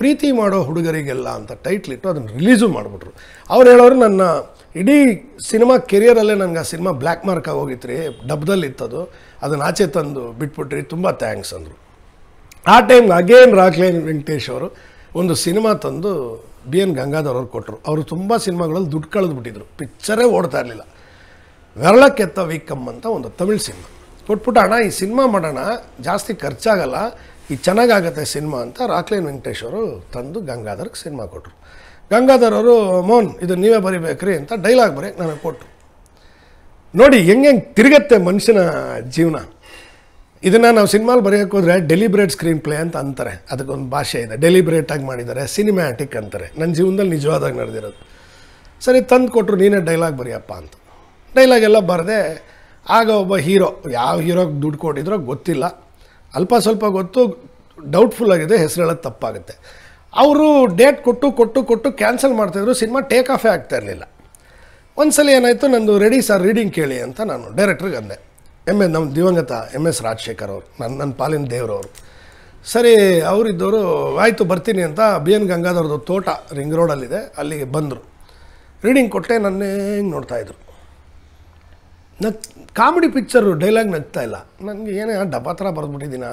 ಪ್ರೀತಿ ಮಾಡೋ ಹುಡುಗರಿಗೆಲ್ಲ ಅಂತ ಟೈಟ್ಲ್ ಇಟ್ಟು ಅದನ್ನ ರಿಲೀಸ್ ಮಾಡ್ಬಿಟ್ರು. ಅವರು ಹೇಳೋರು ನನ್ನ ಇಡೀ ಸಿನಿಮಾ ಕೆರಿಯರಲ್ಲೇ ನನಗೆ ಆ ಸಿನಿಮಾ ಬ್ಲ್ಯಾಕ್ ಮಾರ್ಕ್ ಆಗಿ ಹೋಗಿತ್ತು ರೀ, ಡಬ್ದಲ್ಲಿ ಇತ್ತದು, ಅದನ್ನು ಆಚೆ ತಂದು ಬಿಟ್ಬಿಟ್ರಿ, ತುಂಬ ಥ್ಯಾಂಕ್ಸ್ ಅಂದರು. ಆ ಟೈಮ್ ಅಗೇನ್ ರಾಕ್ಲೈನ್ ವೆಂಕಟೇಶ್ ಅವರು ಒಂದು ಸಿನಿಮಾ ತಂದು ಬಿ ಎನ್ ಗಂಗಾಧರ್ ಅವ್ರು ಕೊಟ್ಟರು. ಅವರು ತುಂಬ ಸಿನಿಮಾಗಳಲ್ಲಿ ದುಡ್ಡು ಕಳೆದುಬಿಟ್ಟಿದ್ರು, ಪಿಕ್ಚರೇ ಓಡ್ತಾ ಇರಲಿಲ್ಲ. ವೆರಳಕ್ಕೆತ್ತ ವೀಕಮ್ ಅಂತ ಒಂದು ತಮಿಳ್ ಸಿನಿಮಾ ಕೊಟ್ಬಿಟ್ಟು, ಅಣ್ಣ ಈ ಸಿನಿಮಾ ಮಾಡೋಣ, ಜಾಸ್ತಿ ಖರ್ಚಾಗಲ್ಲ, ಈ ಚೆನ್ನಾಗಾಗತ್ತೆ ಸಿನಿಮಾ ಅಂತ ರಾಕ್ಲೈನ್ ವೆಂಕಟೇಶ್ ಅವರು ತಂದು ಗಂಗಾಧರ್ಗೆ ಸಿನಿಮಾ ಕೊಟ್ಟರು. ಗಂಗಾಧರ್ ಅವರು, ಮೋನ್ ಇದು ನೀವೇ ಬರೀಬೇಕ್ರಿ ಅಂತ ಡೈಲಾಗ್ ಬರೀ ನನಗೆ ಕೊಟ್ಟರು. ನೋಡಿ ಹೆಂಗೆ ತಿರುಗತ್ತೆ ಮನುಷ್ಯನ ಜೀವನ. ಇದನ್ನು ನಾವು ಸಿನಿಮಾಲ್ ಬರೆಯೋಕ್ಕೆ ಹೋದರೆ ಡೆಲಿಬ್ರೇಟ್ ಸ್ಕ್ರೀನ್ ಪ್ಲೇ ಅಂತ ಅಂತಾರೆ, ಅದಕ್ಕೊಂದು ಭಾಷೆ ಇದೆ, ಡೆಲಿಬ್ರೇಟಾಗಿ ಮಾಡಿದ್ದಾರೆ, ಸಿನಿಮ್ಯಾಟಿಕ್ ಅಂತಾರೆ. ನನ್ನ ಜೀವನದಲ್ಲಿ ನಿಜವಾದಾಗ ನಡೆದಿರೋದು. ಸರಿ ತಂದು ಕೊಟ್ಟರು, ನೀನೇ ಡೈಲಾಗ್ ಬರೆಯಪ್ಪ ಅಂತ. ಡೈಲಾಗೆಲ್ಲ ಬರದೆ ಆಗ ಒಬ್ಬ ಹೀರೋ, ಯಾವ ಹೀರೋಗೆ ದುಡ್ಡು ಕೊಟ್ಟಿದ್ರೋ ಗೊತ್ತಿಲ್ಲ, ಅಲ್ಪ ಸ್ವಲ್ಪ ಗೊತ್ತು, ಡೌಟ್ಫುಲ್ ಆಗಿದೆ, ಹೆಸರು ಹೇಳೋದು ತಪ್ಪಾಗುತ್ತೆ. ಅವರು ಡೇಟ್ ಕೊಟ್ಟು ಕೊಟ್ಟು ಕೊಟ್ಟು ಕ್ಯಾನ್ಸಲ್ ಮಾಡ್ತಾಯಿದ್ರು, ಸಿನಿಮಾ ಟೇಕ್ ಆಫೇ ಆಗ್ತಾ ಇರಲಿಲ್ಲ. ಒಂದು ಸಲ ಏನಾಯಿತು, ನಂದು ರೆಡಿ ಸರ್ ರೀಡಿಂಗ್ ಕೇಳಿ ಅಂತ ನಾನು ಡೈರೆಕ್ಟ್ರಿಗೆ ಅಂದೆ. ನಮ್ಮ ದಿವಂಗತ ಎಮ್ ಎಸ್ ರಾಜಶೇಖರ್ ಅವರು, ನನ್ನ ಪಾಲಿನ ದೇವರವರು. ಸರಿ ಅವರಿದ್ದವರು ಆಯಿತು ಬರ್ತೀನಿ ಅಂತ ಬಿ ಎನ್ ಗಂಗಾಧರ್ದು ತೋಟ ರಿಂಗ್ ರೋಡಲ್ಲಿದೆ, ಅಲ್ಲಿಗೆ ಬಂದರು. ರೀಡಿಂಗ್ ಕೊಟ್ಟೆ, ನನ್ನೇ ಹಿಂಗೆ ನೋಡ್ತಾಯಿದ್ರು. ಕಾಮಿಡಿ ಪಿಕ್ಚರು ಡೈಲಾಗ್ ನಗ್ತಾ ಇಲ್ಲ. ನನಗೆ ಏನೇ ಡಬ್ಬ ಥರ ಬರೆದ್ಬಿಟ್ಟಿದ್ದೀನ,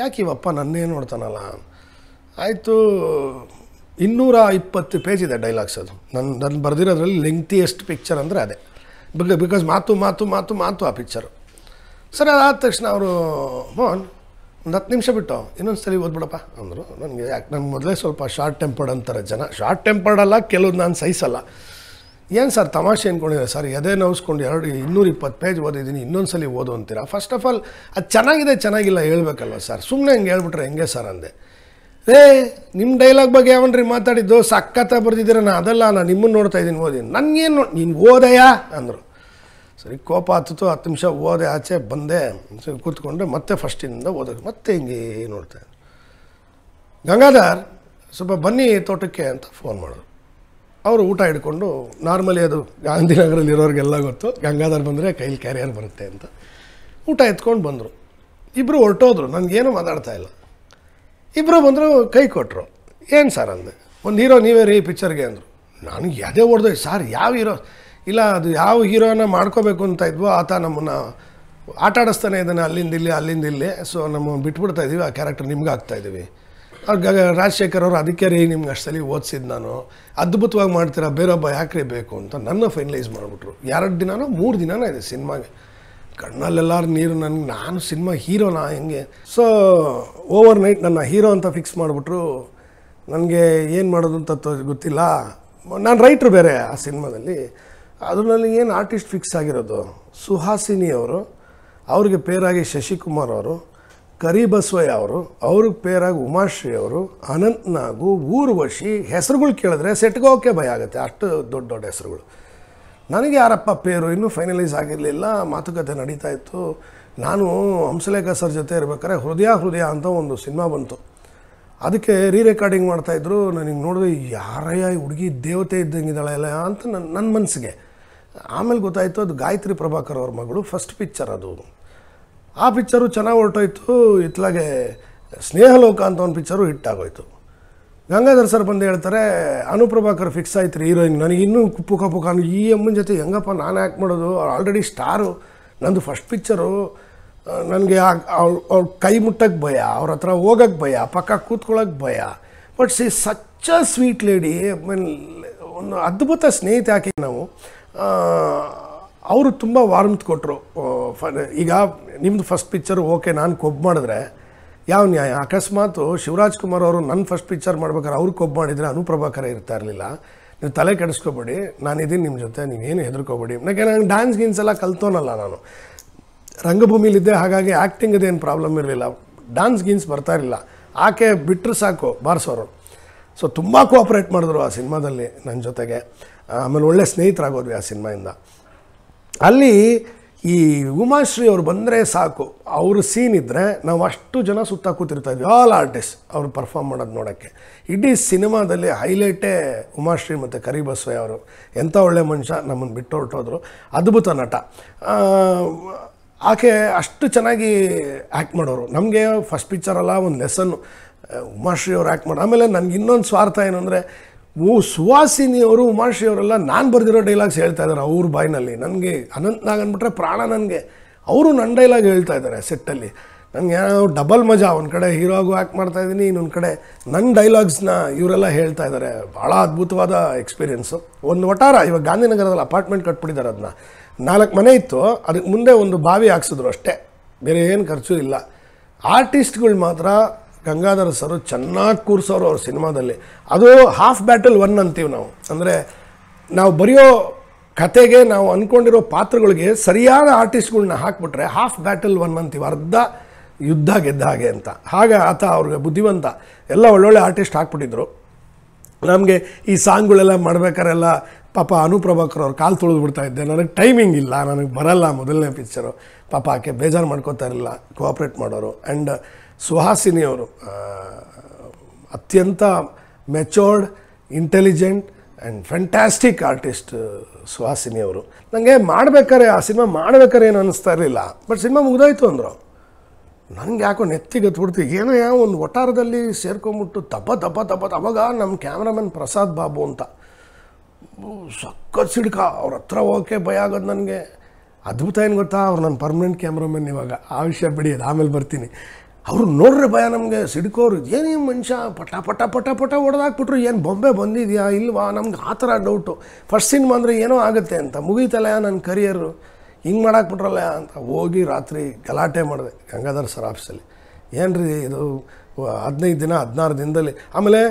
ಯಾಕೆ ಇವಪ್ಪ ನನ್ನೇ ನೋಡ್ತಾನಲ್ಲ. ಆಯಿತು 220 ಪೇಜ್ ಇದೆ ಡೈಲಾಗ್ಸ್, ಅದು ನನ್ನ ಬರೆದಿರೋದ್ರಲ್ಲಿ ಲೆಂಗ್ತಿಯೆಸ್ಟ್ ಪಿಕ್ಚರ್ ಅಂದರೆ ಅದೇ, ಬಿಕಾಸ್ ಮಾತು ಮಾತು ಮಾತು ಮಾತು ಆ ಪಿಕ್ಚರು. ಸರಿ ಅದಾದ ತಕ್ಷಣ ಅವರು, ಮೋಹನ್ ಒಂದು 10 ನಿಮಿಷ ಬಿಟ್ಟು ಇನ್ನೊಂದು ಸಲ ಓದ್ಬಿಡಪ್ಪ ಅಂದರು. ನನಗೆ ಯಾಕೆ ನನ್ನ ಮೊದಲೇ ಸ್ವಲ್ಪ ಶಾರ್ಟ್ ಟೆಂಪರ್ಡ್ ಅಂತಾರೆ ಜನ, ಶಾರ್ಟ್ ಟೆಂಪರ್ಡಲ್ಲ, ಕೆಲವ್ದು ನಾನು ಸಹಿಸಲ್ಲ. ಏನು ಸರ್ ತಮಾಷೆ ಅಂದ್ಕೊಂಡಿದ್ದಾರೆ ಸರ್, ಎದೆ ನೋವಿಸ್ಕೊಂಡು 220 ಪೇಜ್ ಓದಿದ್ದೀನಿ, ಇನ್ನೊಂದು ಸಲ ಓದು ಅಂತೀರಾ. ಫಸ್ಟ್ ಆಫ್ ಆಲ್ ಅದು ಚೆನ್ನಾಗಿದೆ ಚೆನ್ನಾಗಿಲ್ಲ ಹೇಳ್ಬೇಕಲ್ವ ಸರ್, ಸುಮ್ಮನೆ ಹಂಗೆ ಹೇಳ್ಬಿಟ್ರೆ ಹೆಂಗೆ ಸರ್ ಅಂದೆ. ಏ ನಿಮ್ಮ ಡೈಲಾಗ್ ಬಗ್ಗೆ ಯಾವನ್ರಿ ಮಾತಾಡಿದ್ದು, ಸಕ್ಕತ್ತ ಬರ್ದಿದ್ದೀರ, ನಾನು ಅದಲ್ಲ, ನಾನು ನಿಮ್ಮನ್ನು ನೋಡ್ತಾಯಿದ್ದೀನಿ ಓದಿ, ನನಗೇನು ನೀನು ಓದೆಯಾ ಅಂದರು. ಸರಿ ಕೋಪ ಹತ್ತಿತು, 10 ನಿಮಿಷ ಓದೆ, ಆಚೆ ಬಂದೆ, ಕೂತ್ಕೊಂಡೆ, ಮತ್ತೆ ಫಸ್ಟಿಂದ ಓದೋದು, ಮತ್ತೆ ಹಿಂಗೆ ನೋಡ್ತಾಯಿದ್ರು. ಗಂಗಾಧರ್ ಸ್ವಲ್ಪ ಬನ್ನಿ ತೋಟಕ್ಕೆ ಅಂತ ಫೋನ್ ಮಾಡಿದ್ರು. ಅವರು ಊಟ ಹಿಡ್ಕೊಂಡು, ನಾರ್ಮಲಿ ಅದು ಗಾಂಧಿನಗರಲ್ಲಿರೋರಿಗೆಲ್ಲ ಗೊತ್ತು, ಗಂಗಾಧರ್ ಬಂದರೆ ಕೈಲಿ ಕ್ಯಾರಿಯರ್ ಬರುತ್ತೆ ಅಂತ, ಊಟ ಎತ್ಕೊಂಡು ಬಂದರು. ಇಬ್ಬರು ಹೊರಟೋದ್ರು, ನನಗೇನು ಮಾತಾಡ್ತಾ ಇಲ್ಲ. ಇಬ್ಬರು ಬಂದರು, ಕೈ ಕೊಟ್ಟರು. ಏನು ಸರ್ ಅಂದೆ. ಒಂದು ಹೀರೋ ನೀವೇ ರೀ ಪಿಕ್ಚರ್ಗೆ ಅಂದರು. ನನಗೆ ಯಾವುದೇ ಹೊಡೆದು ಸರ್ ಯಾವ ಹೀರೋ ಇಲ್ಲ, ಅದು ಯಾವ ಹೀರೋನ ಮಾಡ್ಕೋಬೇಕು ಅಂತ ಇದ್ವೋ ಆತ ನಮ್ಮನ್ನು ಆಟ ಆಡಿಸ್ತಾನೆ ಇದ್ದಾನೆ, ಅಲ್ಲಿಂದ ಇಲ್ಲಿ, ಸೊ ನಮ್ಮ ಬಿಟ್ಬಿಡ್ತಾ ಇದ್ದೀವಿ, ಆ ಕ್ಯಾರೆಕ್ಟರ್ ನಿಮ್ಗೆ ಆಗ್ತಾಯಿದ್ದೀವಿ. ಅವ್ರು ರಾಜಶೇಖರ್ ಅವರು ಅದಕ್ಕೆ ರೀ ನಿಮ್ಗೆ ಅಷ್ಟು ಸಲ ಓದಿಸಿದ್ದು, ನಾನು ಅದ್ಭುತವಾಗಿ ಮಾಡ್ತೀರಾ, ಬೇರೊಬ್ಬ ಯಾಕ್ರಿ ಬೇಕು ಅಂತ ನನ್ನ ಫೈನಲೈಸ್ ಮಾಡಿಬಿಟ್ರು. 2 ದಿನನೋ 3 ದಿನನೋ ಇದೆ ಸಿನಿಮಾಗೆ. ಕಣ್ಣಲ್ಲೆಲ್ಲರೂ ನೀರು, ನನಗೆ ನಾನು ಸಿನಿಮಾ ಹೀರೋನಾ ಹೆಂಗೆ. ಸೊ ಓವರ್ ನೈಟ್ ನನ್ನ ಹೀರೋ ಅಂತ ಫಿಕ್ಸ್ ಮಾಡಿಬಿಟ್ರು. ನನಗೆ ಏನು ಮಾಡೋದು ಅಂತ ಗೊತ್ತಿಲ್ಲ. ನಾನು ರೈಟ್ರು ಬೇರೆ ಆ ಸಿನಿಮಾದಲ್ಲಿ. ಅದರಲ್ಲಿ ಏನು ಆರ್ಟಿಸ್ಟ್ ಫಿಕ್ಸ್ ಆಗಿರೋದು ಸುಹಾಸಿನಿ ಅವರು, ಅವ್ರಿಗೆ ಪೇರಾಗಿ ಶಶಿಕುಮಾರ್ ಅವರು, ಕರಿ ಬಸವಯ್ಯ ಅವರು, ಅವ್ರಿಗೆ ಪೇರಾಗಿ ಉಮಾಶ್ರೀ ಅವರು, ಅನಂತ್ನಾಗು, ಊರ್ವಶಿ. ಹೆಸರುಗಳು ಕೇಳಿದ್ರೆ ಸೆಟ್ಗೆ ಹೋಗೋಕ್ಕೆ ಭಯ ಆಗುತ್ತೆ, ಅಷ್ಟು ದೊಡ್ಡ ದೊಡ್ಡ ಹೆಸರುಗಳು. ನನಗೆ ಯಾರಪ್ಪ ಪೇರು ಇನ್ನೂ ಫೈನಲೈಸ್ ಆಗಿರಲಿಲ್ಲ, ಮಾತುಕತೆ ನಡೀತಾ ಇತ್ತು. ನಾನು ಹಂಸಲೇಖ ಸರ್ ಜೊತೆ ಇರ್ಬೇಕಾದ್ರೆ ಹೃದಯ ಅಂತ ಒಂದು ಸಿನಿಮಾ ಬಂತು, ಅದಕ್ಕೆ ರೀರೆಕಾರ್ಡಿಂಗ್ ಮಾಡ್ತಾಯಿದ್ರು. ನನಗೆ ನೋಡಿದ್ರೆ ಯಾರಯ್ಯ ಹುಡುಗಿ ದೇವತೆ ಇದ್ದಂಗಿದ್ದಾಳೆ ಅಲ್ಲ ಅಂತ ನನ್ನ ಮನಸ್ಸಿಗೆ. ಆಮೇಲೆ ಗೊತ್ತಾಯಿತು ಅದು ಗಾಯತ್ರಿ ಪ್ರಭಾಕರ್ ಅವ್ರ ಮಗಳು, ಫಸ್ಟ್ ಪಿಕ್ಚರ್ ಅದು. ಆ ಪಿಕ್ಚರು ಚೆನ್ನಾಗಿ ಹೊರಟೋಯ್ತು. ಇತ್ಲಾಗೆ ಸ್ನೇಹಲೋಕ ಅಂತ ಒಂದು ಪಿಕ್ಚರು ಹಿಟ್ಟಾಗೋಯ್ತು. ಗಂಗಾಧರ್ ಸರ್ ಬಂದು ಹೇಳ್ತಾರೆ, ಅನುಪ್ರಭಾಕರ್ ಫಿಕ್ಸ್ ಆಯ್ತು ರೀ ಹೀರೋಯಿನ್. ನನಗಿನ್ನೂ ಪುಕ್ಕ ಈ ಅಮ್ಮನ ಜೊತೆ ಹೆಂಗಪ್ಪ ನಾನು ಆ್ಯಕ್ಟ್ ಮಾಡೋದು, ಅವ್ರು ಆಲ್ರೆಡಿ ಸ್ಟಾರು, ನಂದು ಫಸ್ಟ್ ಪಿಕ್ಚರು, ನನಗೆ ಅವ್ರ ಕೈ ಮುಟ್ಟಕ್ಕೆ ಭಯ, ಅವ್ರ ಹತ್ರ ಹೋಗೋಕ್ಕೆ ಭಯ, ಪಕ್ಕ ಕೂತ್ಕೊಳ್ಳೋಕ್ಕೆ ಭಯ. But she such a sweet lady, mean ಒಂದು ಅದ್ಭುತ ಸ್ನೇಹಿತೆ ಹಾಕಿ ನಾವು. ಅವರು ತುಂಬ ವಾರ್ಮ್ತ್ ಕೊಟ್ಟರು. ಈಗ ನಿಮ್ಮದು ಫಸ್ಟ್ ಪಿಕ್ಚರು ಓಕೆ, ನಾನು ಕೊಬ್ಬು ಮಾಡಿದ್ರೆ ಯಾವ ನ್ಯಾಯ. ಅಕಸ್ಮಾತು ಶಿವರಾಜ್ ಕುಮಾರ್ ಅವರು ನನ್ನ ಫಸ್ಟ್ ಪಿಕ್ಚರ್ ಮಾಡ್ಬೇಕಾದ್ರೆ ಅವ್ರು ಕೊಬ್ಬು ಮಾಡಿದರೆ ಅನುಪ್ರಭಾಕರ ಇರ್ತಾ ಇರಲಿಲ್ಲ. ನೀವು ತಲೆ ಕೆಡಿಸ್ಕೊಬೇಡಿ, ನಾನಿದ್ದೀನಿ ನಿಮ್ಮ ಜೊತೆ, ನೀವೇನು ಹೆದರ್ಕೋಬೇಡಿ. ನನಗೆ ನಾನು ಡ್ಯಾನ್ಸ್ ಗೀನ್ಸ್ ಎಲ್ಲ ಕಲ್ತೋನಲ್ಲ, ನಾನು ರಂಗಭೂಮಿಲಿದ್ದೆ, ಹಾಗಾಗಿ ಆ್ಯಕ್ಟಿಂಗದೇನು ಪ್ರಾಬ್ಲಮ್ ಇರಲಿಲ್ಲ, ಡ್ಯಾನ್ಸ್ ಗೀನ್ಸ್ ಬರ್ತಾ ಇರಲಿಲ್ಲ. ಆಕೆ ಬಿಟ್ಟರು ಸಾಕು ಬಾರಿಸೋರು. ಸೊ ತುಂಬ ಕೋಆಪ್ರೇಟ್ ಮಾಡಿದ್ರು ಆ ಸಿನಿಮಾದಲ್ಲಿ ನನ್ನ ಜೊತೆಗೆ. ಆಮೇಲೆ ಒಳ್ಳೆ ಸ್ನೇಹಿತರಾಗೋದ್ವಿ ಆ ಸಿನಿಮಾಯಿಂದ. ಅಲ್ಲಿ ಈ ಉಮಾಶ್ರೀ ಅವ್ರು ಬಂದರೆ ಸಾಕು, ಅವರು ಸೀನ್ ಇದ್ದರೆ ನಾವು ಅಷ್ಟು ಜನ ಸುತ್ತ ಕೂತಿರ್ತಾಯಿದ್ವಿ, ಆಲ್ ಆರ್ಟಿಸ್ಟ್ ಅವರು ಪರ್ಫಾರ್ಮ್ ಮಾಡೋದು ನೋಡೋಕ್ಕೆ. ಇಡೀ ಸಿನಿಮಾದಲ್ಲಿ ಹೈಲೈಟೇ ಉಮಾಶ್ರೀ ಮತ್ತು ಕರಿ ಬಸವಯ್ಯ ಅವರು. ಎಂಥ ಒಳ್ಳೆ ಮನುಷ್ಯ, ನಮ್ಮನ್ನು ಬಿಟ್ಟು ಹೊರಟೋದ್ರು. ಅದ್ಭುತ ನಟ. ಆಕೆ ಅಷ್ಟು ಚೆನ್ನಾಗಿ ಆ್ಯಕ್ಟ್ ಮಾಡೋರು. ನಮಗೆ ಫಸ್ಟ್ ಪಿಕ್ಚರಲ್ಲ ಒಂದು ಲೆಸನ್ನು, ಉಮಾಶ್ರೀ ಅವರು ಆಕ್ಟ್ ಮಾಡಿ ಆಮೇಲೆ ನನಗೆ ಇನ್ನೊಂದು ಸ್ವಾರ್ಥ ಏನು ಅಂದರೆ ಸುಹಾಸಿನಿ ಅವರು ಉಮಾಶ್ರೀ ಅವರೆಲ್ಲ ನಾನು ಬರೆದಿರೋ ಡೈಲಾಗ್ಸ್ ಹೇಳ್ತಾ ಇದ್ದಾರೆ ಅವ್ರ ಬಾಯಿನಲ್ಲಿ. ನನಗೆ ಅನಂತ್ ನಾಗ್ ಅಂದ್ಬಿಟ್ರೆ ಪ್ರಾಣ ನನಗೆ, ಅವರು ನನ್ನ ಡೈಲಾಗ್ ಹೇಳ್ತಾ ಇದ್ದಾರೆ ಸೆಟ್ಟಲ್ಲಿ. ನನಗೆ ಏನೋ ಡಬಲ್ ಮಜಾ, ಒಂದು ಕಡೆ ಹೀರೋ ಆಗು ಆ್ಯಕ್ಟ್ ಮಾಡ್ತಾಯಿದ್ದೀನಿ, ಇನ್ನೊಂದು ಕಡೆ ನನ್ನ ಡೈಲಾಗ್ಸ್ನ ಇವರೆಲ್ಲ ಹೇಳ್ತಾ ಇದ್ದಾರೆ. ಭಾಳ ಅದ್ಭುತವಾದ ಎಕ್ಸ್ಪೀರಿಯೆನ್ಸು. ಒಂದು ವಟಾರ ಇವಾಗ ಗಾಂಧಿನಗರದಲ್ಲಿ ಅಪಾರ್ಟ್ಮೆಂಟ್ ಕಟ್ಬಿಟ್ಟಿದ್ದಾರೆ, ಅದನ್ನ 4 ಮನೆ ಇತ್ತು, ಅದಕ್ಕೆ ಮುಂದೆ ಒಂದು ಬಾವಿ ಹಾಕ್ಸಿದ್ರು ಅಷ್ಟೇ, ಬೇರೆ ಏನು ಖರ್ಚು ಇಲ್ಲ. ಆರ್ಟಿಸ್ಟ್ಗಳು ಮಾತ್ರ ಗಂಗಾಧರ್ ಸರ್ ಚೆನ್ನಾಗಿ ಕೂರಿಸೋರು ಅವ್ರ ಸಿನಿಮಾದಲ್ಲಿ. ಅದು ಹಾಫ್ ಬ್ಯಾಟಲ್ ಒನ್ ಅಂತೀವಿ ನಾವು, ಅಂದರೆ ನಾವು ಬರೆಯೋ ಕತೆಗೆ ನಾವು ಅಂದ್ಕೊಂಡಿರೋ ಪಾತ್ರಗಳಿಗೆ ಸರಿಯಾದ ಆರ್ಟಿಸ್ಟ್ಗಳನ್ನ ಹಾಕ್ಬಿಟ್ರೆ ಹಾಫ್ ಬ್ಯಾಟಲ್ ಒನ್ ಅಂತೀವಿ, ಅರ್ಧ ಯುದ್ಧ ಗೆದ್ದ ಹಾಗೆ ಅಂತ. ಹಾಗೆ ಆತ ಅವ್ರಿಗೆ ಬುದ್ಧಿವಂತ, ಎಲ್ಲ ಒಳ್ಳೊಳ್ಳೆ ಆರ್ಟಿಸ್ಟ್ ಹಾಕ್ಬಿಟ್ಟಿದ್ರು. ನಮಗೆ ಈ ಸಾಂಗ್ಗಳೆಲ್ಲ ಮಾಡ್ಬೇಕಾರೆಲ್ಲ ಪಾಪ ಅನುಪ್ರಭಾಕರ್ ಅವ್ರು ಕಾಲು ತೊಳೆದು ಬಿಡ್ತಾ ಇದ್ದೆ, ನನಗೆ ಟೈಮಿಂಗ್ ಇಲ್ಲ, ನನಗೆ ಬರಲ್ಲ ಮೊದಲನೇ ಪಿಕ್ಚರು. ಪಾಪ ಆಕೆ ಬೇಜಾರು ಮಾಡ್ಕೋತಾ ಇರಲಿಲ್ಲ, ಕೋಆಪ್ರೇಟ್ ಮಾಡೋರು. ಆ್ಯಂಡ್ ಸುಹಾಸಿನಿ ಅವರು ಅತ್ಯಂತ matured, intelligent and fantastic artist Suhasini ಅವರು. ನನಗೆ ಮಾಡ್ಬೇಕಾರೆ ಆ ಸಿನಿಮಾ ಮಾಡ್ಬೇಕಾರೆ ಏನು ಅನ್ನಿಸ್ತಾ ಇರಲಿಲ್ಲ, ಬಟ್ ಸಿನಿಮಾ ಮುಗಿದೋಯ್ತು ಅಂದರು. ನನಗೆ ಯಾಕೋ ನೆತ್ತಿಗತ್ಬಿಡ್ತು, ಏನೋ ಯಾವ ಒಂದು ಒಟ್ಟಾರದಲ್ಲಿ ಸೇರ್ಕೊಂಬಿಟ್ಟು ತಪ್ಪ. ಅವಾಗ ನಮ್ಮ ಕ್ಯಾಮ್ರಾಮನ್ ಪ್ರಸಾದ್ ಬಾಬು ಅಂತ ಸಖತ್ ಸಿಡ್ಕ, ಅವ್ರ ಹತ್ರ ಹೋಗೋಕ್ಕೆ ಭಯ ಆಗೋದು ನನಗೆ. ಅದ್ಭುತ ಏನು ಗೊತ್ತಾ, ಅವ್ರು ನನ್ನ ಪರ್ಮನೆಂಟ್ ಕ್ಯಾಮ್ರಾಮನ್ ಇವಾಗ, ಆ ವಿಷಯ ಬಿಡಿಯೋದು ಆಮೇಲೆ ಬರ್ತೀನಿ. ಅವರು ನೋಡ್ರೆ ಭಯ ನಮಗೆ, ಸಿಡ್ಕೋರು ಏನೇ ಮನುಷ್ಯ ಪಟ ಪಟ ಹೊಡೆದಾಕ್ಬಿಟ್ರು, ಏನು ಬೊಂಬೆ ಬಂದಿದೆಯಾ ಇಲ್ವಾ, ನಮ್ಗೆ ಆ ಥರ ಡೌಟು. ಫಸ್ಟ್ ಸಿನಿಮಾ ಅಂದರೆ ಏನೋ ಆಗುತ್ತೆ ಅಂತ, ಮುಗೀತಲ್ಲ ನನ್ನ ಕರಿಯರು, ಹಿಂಗೆ ಮಾಡಾಕ್ಬಿಟ್ರಲ್ಲ ಅಂತ ಹೋಗಿ ರಾತ್ರಿ ಗಲಾಟೆ ಮಾಡಿದೆ ಗಂಗಾಧರ್ ಸರ್ ಆಫೀಸಲ್ಲಿ. ಏನು ರೀ ಇದು 16 ದಿನದಲ್ಲಿ. ಆಮೇಲೆ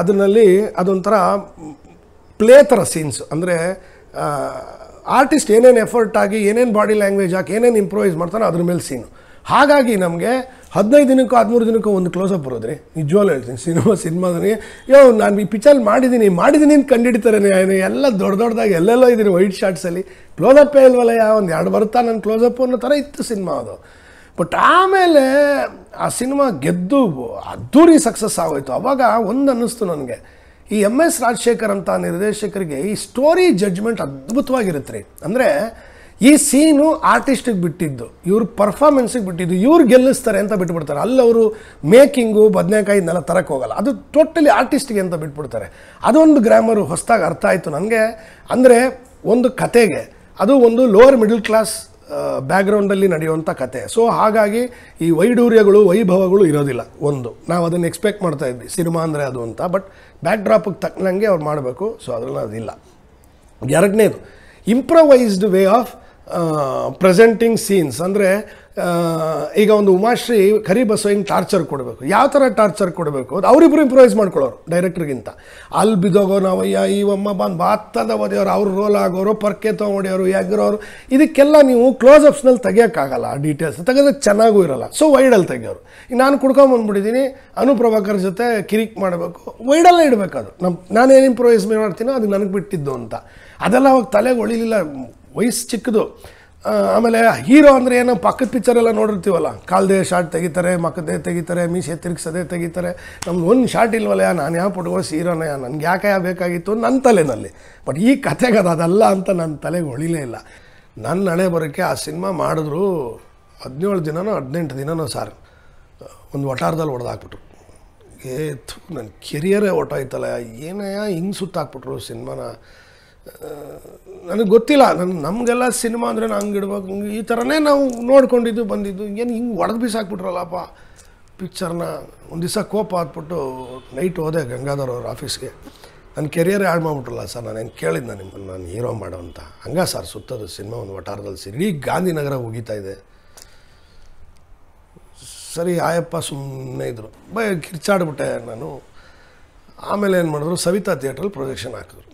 ಅದರಲ್ಲಿ ಅದೊಂಥರ ಪ್ಲೇ ಥರ ಸೀನ್ಸ್, ಅಂದರೆ ಆರ್ಟಿಸ್ಟ್ ಏನೇನು ಎಫರ್ಟ್ ಆಗಿ ಏನೇನು ಬಾಡಿ ಲ್ಯಾಂಗ್ವೇಜ್ ಹಾಕಿ ಏನೇನು ಇಂಪ್ರೂವೈಸ್ ಮಾಡ್ತಾನೋ ಅದ್ರ ಮೇಲೆ ಸೀನು. ಹಾಗಾಗಿ ನಮಗೆ 15 ದಿನಕ್ಕೋ 13 ದಿನಕ್ಕೋ ಒಂದು ಕ್ಲೋಸಪ್ ಬರೋದ್ರಿ. ನಿಜವಾಗ್ಲೂ ಹೇಳ್ತೀನಿ, ಸಿನಿಮಾದಲ್ಲಿ ಯೋ ನಾನು ಈ ಪಿಚ್ಚಲ್ಲಿ ಮಾಡಿದ್ದೀನಿ ಅಂತ ಕಂಡಿಡ್ತಾರೆ. ಎಲ್ಲ ದೊಡ್ಡದಾಗಿ ಎಲ್ಲೆಲ್ಲೋ ಇದ್ದೀನಿ, ವೈಟ್ ಶಾರ್ಟ್ಸಲ್ಲಿ ಕ್ಲೋಸಪ್ಪೇ ಇಲ್ವಲ್ಲ, ಯಾವ ಒಂದು 2 ಬರುತ್ತಾ ನನ್ನ ಕ್ಲೋಸಪ್ಪು ಅನ್ನೋ ಥರ ಇತ್ತು ಸಿನಿಮಾ ಅದು. ಬಟ್ ಆಮೇಲೆ ಆ ಸಿನಿಮಾ ಗೆದ್ದು ಅದ್ದೂರಿ ಸಕ್ಸಸ್ ಆಗೋಯ್ತು. ಅವಾಗ ಒಂದು ಅನ್ನಿಸ್ತು ನನಗೆ, ಈ ಎಮ್ ಎಸ್ ರಾಜಶೇಖರ್ ಅಂತ ನಿರ್ದೇಶಕರಿಗೆ ಈ ಸ್ಟೋರಿ ಜಡ್ಜ್ಮೆಂಟ್ ಅದ್ಭುತವಾಗಿರುತ್ತೆ ರೀ. ಅಂದರೆ ಈ ಸೀನು ಆರ್ಟಿಸ್ಟಿಗೆ ಬಿಟ್ಟಿದ್ದು, ಇವ್ರ ಪರ್ಫಾರ್ಮೆನ್ಸಿಗೆ ಬಿಟ್ಟಿದ್ದು, ಇವ್ರು ಗೆಲ್ಲಿಸ್ತಾರೆ ಅಂತ ಬಿಟ್ಬಿಡ್ತಾರೆ. ಅಲ್ಲವರು ಮೇಕಿಂಗು ಬದನೆಕಾಯಿ ಇದನ್ನೆಲ್ಲ ತರಕ್ಕೆ ಹೋಗಲ್ಲ, ಅದು ಟೋಟಲಿ ಆರ್ಟಿಸ್ಟಿಗೆ ಅಂತ ಬಿಟ್ಬಿಡ್ತಾರೆ. ಅದೊಂದು ಗ್ರಾಮರು ಹೊಸದಾಗಿ ಅರ್ಥ ಆಯಿತು ನನಗೆ. ಅಂದರೆ ಒಂದು ಕತೆಗೆ, ಅದು ಒಂದು ಲೋವರ್ ಮಿಡಲ್ ಕ್ಲಾಸ್ ಬ್ಯಾಕ್ಗ್ರೌಂಡಲ್ಲಿ ನಡೆಯುವಂಥ ಕತೆ. ಸೊ ಹಾಗಾಗಿ ಈ ವೈಡೂರ್ಯಗಳು ವೈಭವಗಳು ಇರೋದಿಲ್ಲ. ಒಂದು ನಾವು ಅದನ್ನು ಎಕ್ಸ್ಪೆಕ್ಟ್ ಮಾಡ್ತಾ ಇದ್ವಿ ಸಿನಿಮಾ ಅಂದರೆ ಅದು ಅಂತ, ಬಟ್ ಬ್ಯಾಕ್ ಡ್ರಾಪಿಗೆ ತಕ್ಕನಂಗೆ ಅವ್ರು ಮಾಡಬೇಕು. ಸೊ ಅದರಲ್ಲಿ ಅದಿಲ್ಲ. 2ನೇದು improvised way of presenting scenes. ಅಂದರೆ ಈಗ ಒಂದು ಉಮಾಶ್ರೀ ಕರಿ ಬಸವಯ್ಯಂಗೆ ಟಾರ್ಚರ್ ಕೊಡಬೇಕು, ಯಾವ ಥರ ಟಾರ್ಚರ್ ಕೊಡಬೇಕು ಅದು ಅವರಿಬ್ಬರು ಇಂಪ್ರವೈಸ್ ಮಾಡ್ಕೊಳ್ಳೋರು ಡೈರೆಕ್ಟ್ರಿಗಿಂತ. ಅಲ್ಲಿ ಬಿದ್ದೋಗೋ ನಾವಯ್ಯ ಇವಮ್ಮ ಬಂದು ಬಾತ್ತದ ಓದಿಯೋರು, ಅವ್ರು ರೋಲ್ ಆಗೋರು, ಪರ್ಕೆ ತೊಗೊಂಡಿಯೋರು, ಎಗ್ರೋರು, ಇದಕ್ಕೆಲ್ಲ ನೀವು ಕ್ಲೋಸಪ್ಸ್ನಲ್ಲಿ ತೆಗಿಯೋಕ್ಕಾಗಲ್ಲ. ಆ ಡೀಟೇಲ್ಸ್ ತೆಗೆದ್ರೆ ಚೆನ್ನಾಗೂ ಇರೋಲ್ಲ. ಸೊ ವೈಡಲ್ಲಿ ತೆಗಿಯೋರು. ನಾನು ಕುಡ್ಕೊಂಬಂದ್ಬಿಟ್ಟಿದ್ದೀನಿ, ಅನುಪ್ರಭಾಕರ್ ಜೊತೆ ಕಿರಿಕ್ ಮಾಡಬೇಕು, ವೈಡಲ್ಲೇ ಇಡಬೇಕದು. ನಾನೇನು ಇಂಪ್ರವೈಸ್ ಮಾಡ್ತೀನೋ ಅದು ನನಗೆ ಬಿಟ್ಟಿದ್ದು ಅಂತ. ಅದೆಲ್ಲ ಅವಾಗ ತಲೆಗೆ ಹೊಳಿಲಿಲ್ಲ, ವಯಸ್ಸು ಚಿಕ್ಕದು. ಆಮೇಲೆ ಹೀರೋ ಅಂದರೆ ಏನೋ ಪಕ್ಕದ ಪಿಕ್ಚರೆಲ್ಲ ನೋಡಿರ್ತೀವಲ್ಲ, ಕಾಲ್ದೇ ಶಾರ್ಟ್ ತೆಗಿತಾರೆ, ಮಕ್ಕದೇ ತೆಗಿತಾರೆ, ಮೀಸೆ ತಿರುಗಿಸೋದೇ ತೆಗಿತಾರೆ. ನಮ್ದು ಒಂದು ಶಾರ್ಟ್ ಇಲ್ವಲ್ಲ, ನಾನು ಯಾವ ಪುಟ್ಕೋಸ್ ಹೀರೋನೇ, ನನಗೆ ಯಾಕೆ ಯಾವ ಬೇಕಾಗಿತ್ತು ನನ್ನ ತಲೆಯಲ್ಲಿ. ಬಟ್ ಈ ಕತೆಗೆ ಅದಲ್ಲ ಅಂತ ನನ್ನ ತಲೆಗೆ ಹೊಳಿಲೇ ಇಲ್ಲ. ನನ್ನ ಹಣೆ ಬರೋಕ್ಕೆ ಆ ಸಿನಿಮಾ ಮಾಡಿದ್ರು 17 ದಿನನೋ 18 ದಿನನೋ ಸಾರ್, ಒಂದು ವಟಾರದಲ್ಲಿ ಹೊಡೆದಾಕ್ಬಿಟ್ರು. ಏತು ನನ್ನ ಕೆರಿಯರೇ ಹೊಟ್ಟೋಯ್ತಲ್ಲ, ಏನೇ ಹಿಂಗೆ ಸುತ್ತಾಕ್ಬಿಟ್ರು ಸಿನಿಮಾನ. ನನಗೆ ಗೊತ್ತಿಲ್ಲ, ನಮಗೆಲ್ಲ ಸಿನಿಮಾ ಅಂದರೆ ಹಂಗೆ ಇಡ್ಬೇಕು, ಹಂಗೆ ಈ ಥರನೇ ನಾವು ನೋಡ್ಕೊಂಡಿದ್ದು ಬಂದಿದ್ದು, ಏನು ಹಿಂಗೆ ಒಡೆದು ಬೀಸಾಕ್ಬಿಟ್ರಲ್ಲಪ್ಪ ಪಿಕ್ಚರ್ನ. ಒಂದು ದಿವಸ ಕೋಪ ಹಾಕ್ಬಿಟ್ಟು ನೈಟ್ ಹೋದೆ ಗಂಗಾಧರ್ ಅವ್ರ ಆಫೀಸ್ಗೆ. ನನ್ನ ಕೆರಿಯರೇ ಹಾಳು ಮಾಡಿಬಿಟ್ರಲ್ಲ ಸರ್, ನಾನು ಹೆಂಗೆ ಕೇಳಿದ್ದೆ ನಿಮ್ಮನ್ನು ನಾನು ಹೀರೋ ಮಾಡೋ ಅಂತ. ಹಂಗೆ ಸರ್ ಸುತ್ತೋದು ಸಿನಿಮಾ ಒಂದು ವಟಾರದಲ್ಲಿ, ಇಡೀ ಗಾಂಧಿನಗರ ಹೋಗಿತಾ ಇದೆ. ಸರಿ ಆಯಪ್ಪ ಸುಮ್ಮನೆ ಇದ್ದರು. ಕಿರ್ಚಾಡ್ಬಿಟ್ಟೆ ನಾನು. ಆಮೇಲೆ ಏನು ಮಾಡಿದ್ರು, ಸವಿತಾ ಥಿಯೇಟ್ರಲ್ಲಿ ಪ್ರೊಜೆಕ್ಷನ್ ಹಾಕಿದ್ರು.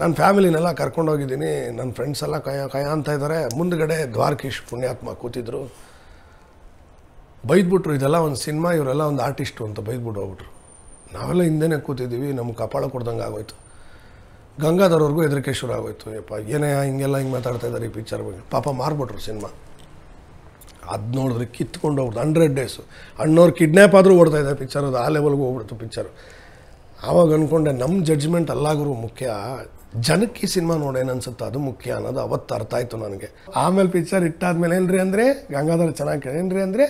ನನ್ನ ಫ್ಯಾಮಿಲಿನೆಲ್ಲ ಕರ್ಕೊಂಡೋಗಿದ್ದೀನಿ, ನನ್ನ ಫ್ರೆಂಡ್ಸ್ ಎಲ್ಲ ಕಯ ಅಂತ ಇದ್ದಾರೆ. ಮುಂದ್ಗಡೆ ದ್ವಾರಕೀಶ್ ಪುಣ್ಯಾತ್ಮ ಕೂತಿದ್ರು. ಬೈದ್ಬಿಟ್ರು, ಇದೆಲ್ಲ ಒಂದು ಸಿನಿಮಾ, ಇವರೆಲ್ಲ ಒಂದು ಆರ್ಟಿಸ್ಟು ಅಂತ ಬೈದ್ಬಿಟ್ಟು ಹೋಗ್ಬಿಟ್ರು. ನಾವೆಲ್ಲ ಹಿಂದೆನೇ ಕೂತಿದ್ದೀವಿ, ನಮ್ಗೆ ಕಪಾಳ ಕೊಡ್ದಂಗೆ ಆಗೋಯ್ತು. ಗಂಗಾಧರ್ ಅವ್ರಿಗೂ ಹೆದರಿಕೆ ಶುರು ಆಗೋಯ್ತು. ಯಪ್ಪ ಏನೇ ಹಿಂಗೆಲ್ಲ ಹಿಂಗೆ ಮಾತಾಡ್ತಾ ಇದ್ದಾರೆ ಈ ಪಿಕ್ಚರ್ ಬಗ್ಗೆ. ಪಾಪ ಮಾರ್ಬಿಟ್ರು ಸಿನಿಮಾ. ಅದು ನೋಡಿದ್ರೆ ಕಿತ್ಕೊಂಡು ಹೋಗ್ಬಿಟ್ಟು 100 ಡೇಸು ಅಣ್ಣವ್ರು ಕಿಡ್ನ್ಯಾಪ್ ಆದರೂ ಓಡ್ತಾ ಇದ್ದಾರೆ ಪಿಕ್ಚರ್. ಅದು ಆ ಲೆವೆಲ್ಗೂ ಹೋಗ್ಬಿಡ್ತು ಪಿಕ್ಚರು. ಆವಾಗ ಅಂದ್ಕೊಂಡೆ, ನಮ್ಮ ಜಡ್ಜ್ಮೆಂಟ್ ಎಲ್ಲಾಗರೂ ಮುಖ್ಯ, ಜನಕ್ಕೆ ಈ ಸಿನಿಮಾ ನೋಡೇನು ಅನ್ಸುತ್ತೆ ಅದು ಮುಖ್ಯ ಅನ್ನೋದು ಅವತ್ತು ಅರ್ಥ ಆಯಿತು ನನಗೆ. ಆಮೇಲೆ ಪಿಕ್ಚರ್ ಇಟ್ಟಾದ್ಮೇಲೆ ಏನ್ರಿ ಅಂದರೆ, ಗಂಗಾಧರ್ ಚೆನ್ನಾಗಿ ಕೇಳೇನ್ರಿ ಅಂದರೆ,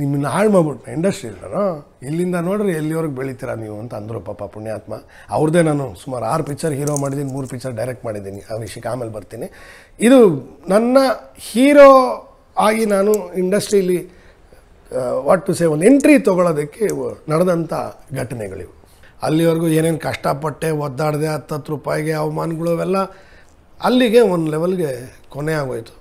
ನಿಮ್ಮನ್ನ ಹಾಳು ಮಾಡ್ಬಿಟ್ನ ಇಂಡಸ್ಟ್ರಿಯಲ್ಲ ಇಲ್ಲಿಂದ ನೋಡ್ರಿ ಎಲ್ಲಿವರೆಗೆ ಬೆಳೀತೀರಾ ನೀವು ಅಂತ ಅಂದರು ಪಾಪ ಪುಣ್ಯಾತ್ಮ ಅವ್ರದೇ ನಾನು ಸುಮಾರು 6 ಪಿಕ್ಚರ್ ಹೀರೋ ಮಾಡಿದ್ದೀನಿ 3 ಪಿಕ್ಚರ್ ಡೈರೆಕ್ಟ್ ಮಾಡಿದ್ದೀನಿ ಆ ವಿಷಯಕ್ಕೆ ಆಮೇಲೆ ಬರ್ತೀನಿ ಇದು ನನ್ನ ಹೀರೋ ಆಗಿ ನಾನು ಇಂಡಸ್ಟ್ರಿಯಲ್ಲಿ ವಾಟ್ ಟು ಸೇ ಒಂದು ಎಂಟ್ರಿ ತಗೊಳ್ಳೋದಕ್ಕೆ ನಡೆದಂತ ಘಟನೆಗಳು ಅಲ್ಲಿವರೆಗೂ ಏನೇನು ಕಷ್ಟಪಟ್ಟೆ ಒದ್ದಾಡದೆ 10 ರೂಪಾಯಿಗೆ ಅವಮಾನಗಳು ಅವೆಲ್ಲ ಅಲ್ಲಿಗೆ ಒಂದು ಲೆವೆಲ್ಗೆ ಕೊನೆ ಆಗೋಯ್ತು